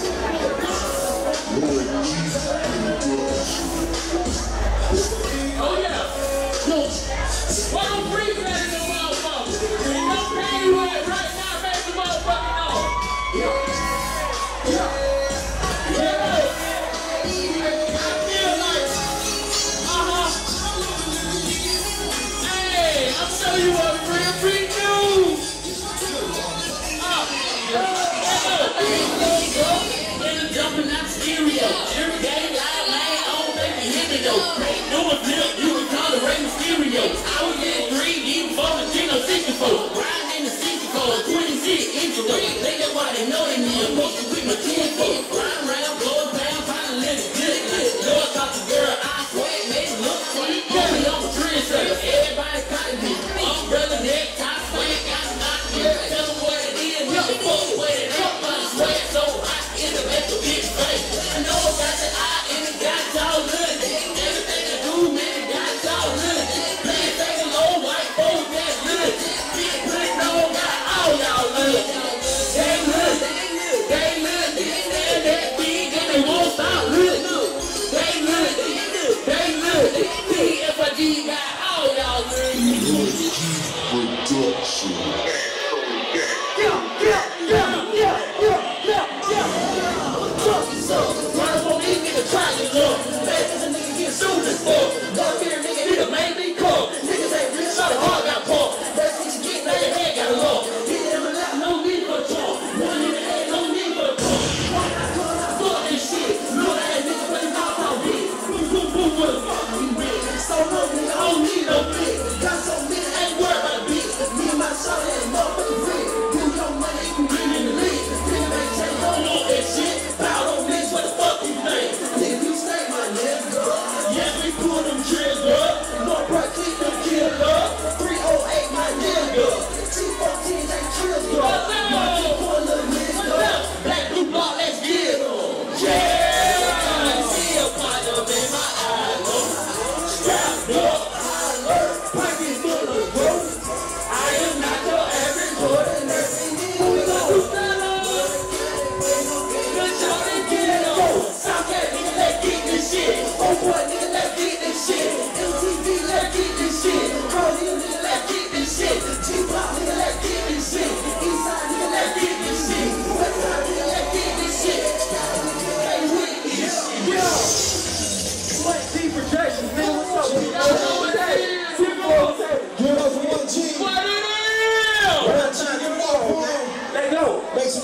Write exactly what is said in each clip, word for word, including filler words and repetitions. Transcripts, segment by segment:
Make some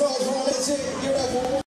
noise for all that team. Give it up for